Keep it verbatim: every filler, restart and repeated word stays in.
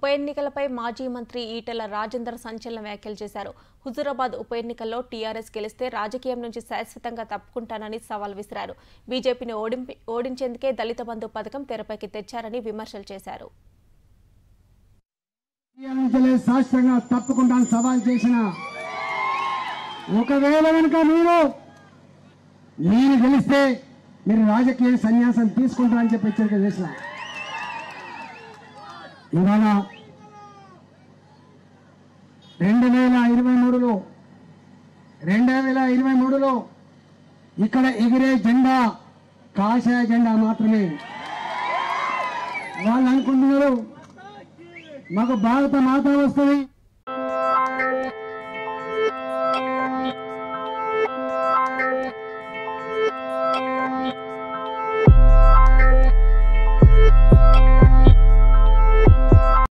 ఉప ఎన్నికలపై మాజీ మంత్రి ఈటల రాజేందర్ సంచలన వ్యాఖ్యలు చేశారు. హుజూరాబాద్ ఉప ఎన్నికల్లో టీఆర్ఎస్ గెలిస్తే రాజకీయం నుంచి శాశ్వతంగా తప్పుకుంటానని సవాల్ విసిరారు. బీజేపీని ఓడించేందుకే దళిత బంధు పథకం తెరపైకి తెచ్చారని విమర్శలు చేశారు. ఇవాళ రెండు వేల ఇరవై మూడులో రెండు వేల ఇరవై మూడులో ఇక్కడ ఎగిరే జెండా కాషాయ జెండా మాత్రమే. వాళ్ళు అనుకుంటున్నారు మాకు భారత మాత వస్తుంది.